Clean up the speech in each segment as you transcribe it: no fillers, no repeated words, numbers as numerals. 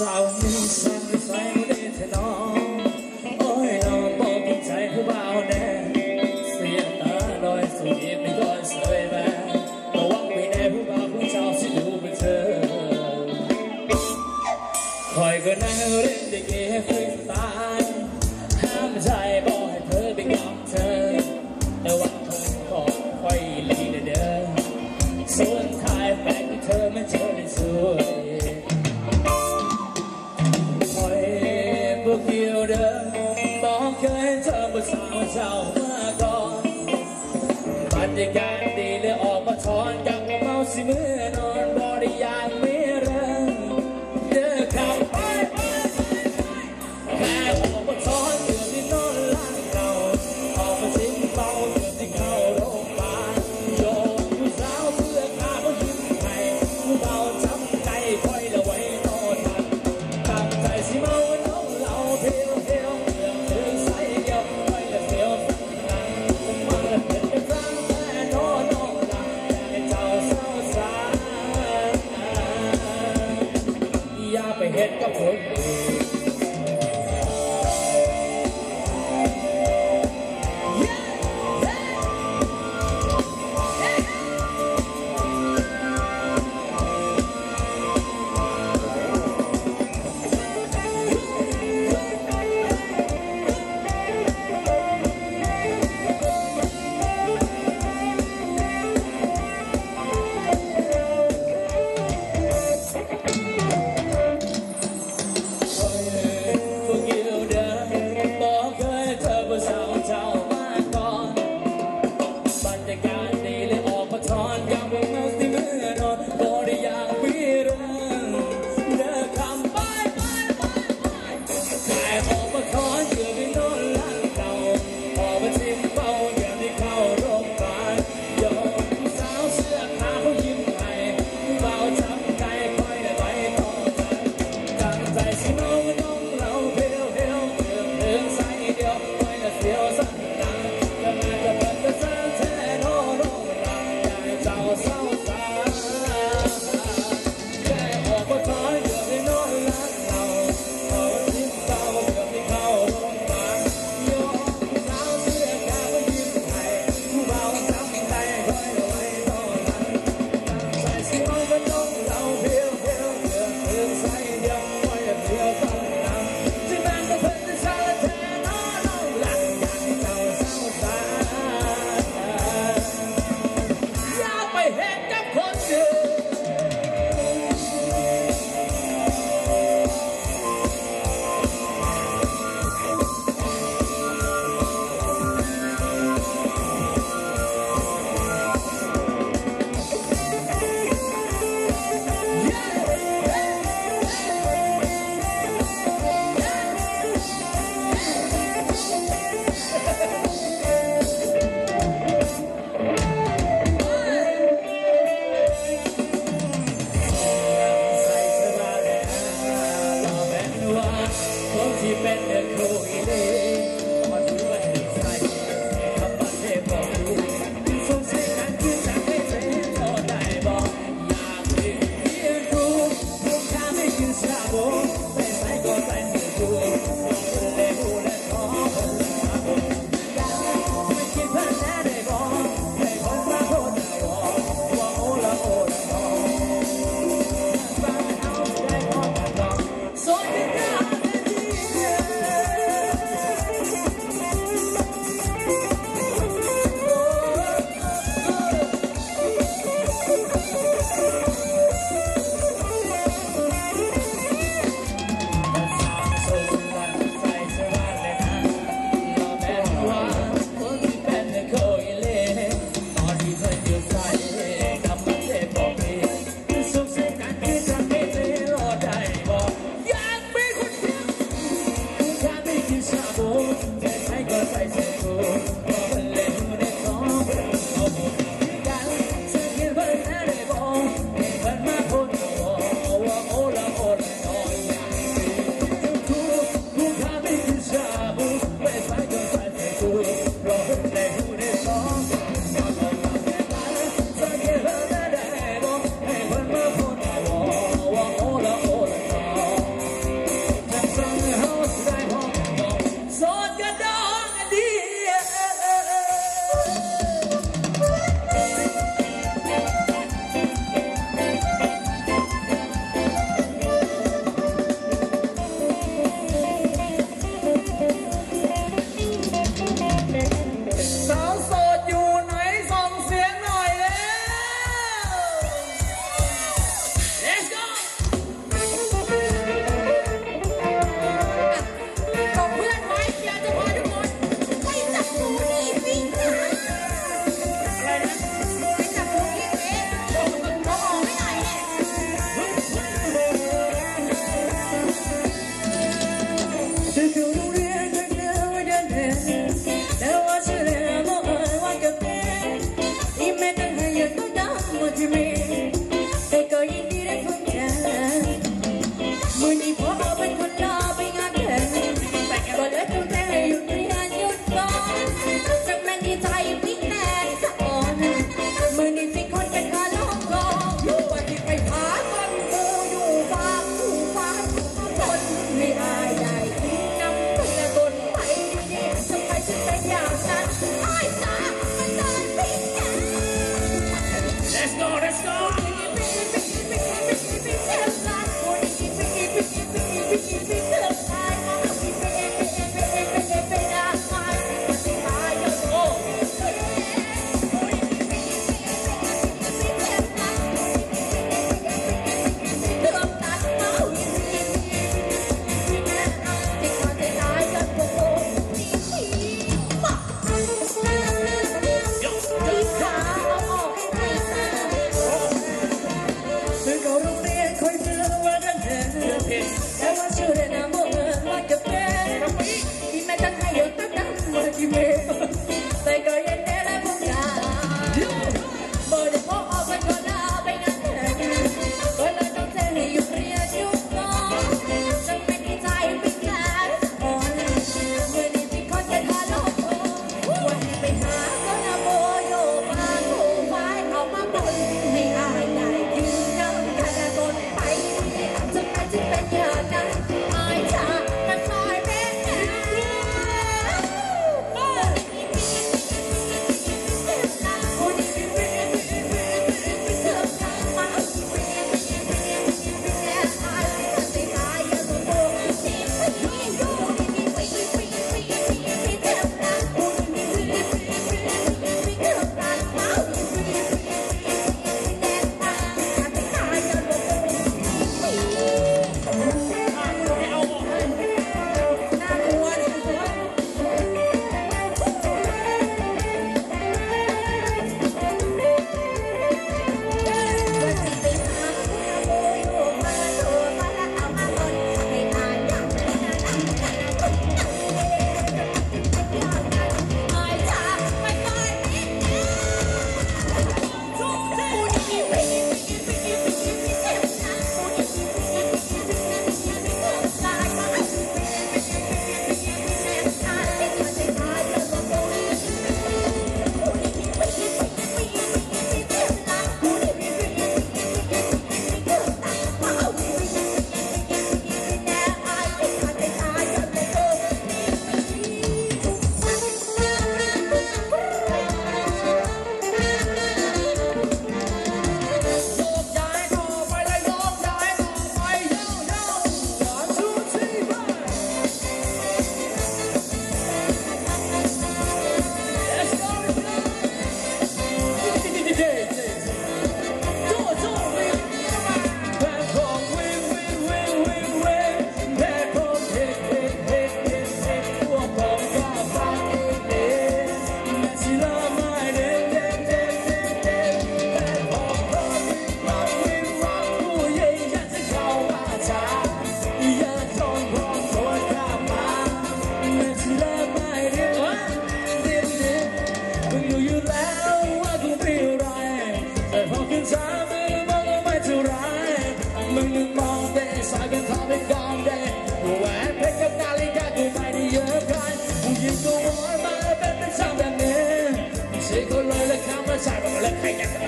สาวมีสันใสเด่นเธอน้องโอ้ยเราบอกผู้ใจผู้เบาแน่เสียตาลอยสุดไม่ย้อนสวยแม่ระวังไม่แน่ผู้เบาผู้เจ้าสิดูเป็นเธอคอยก็นั่งเล่นดิเกให้ฟื้นตาห้ามใจบอกให้เธอไปยอมเธอแต่วันทนก่อนค่อยลีเดินส่วนทายแฟนที่เธอไม่เจอได้สวยเดียวเดิมบอกเคยเจอผู้สาวเจ้ามาก่อนบรรยากาศดีเลยออกมาถอนอยากมาเมาสิเมื่อนอนบอได้ยากไม่เริ่มเดินเข้าไปแค่ออกมาถอนเกือบที่นอนหลังเราออกมาทิ้งเบาเกือบที่เข้าโรงพยาบาลโยนผู้สาวเพื่อข้าผู้หญิงไทยผู้เบาจับใจคอยละไว้ต่อทันตั้งใจสิเมา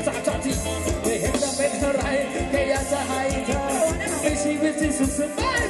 สามชาติไม่เห็นจะเป็นอะไรแค่อยากจะให้เธอมีชีวิตที่สุขสบาย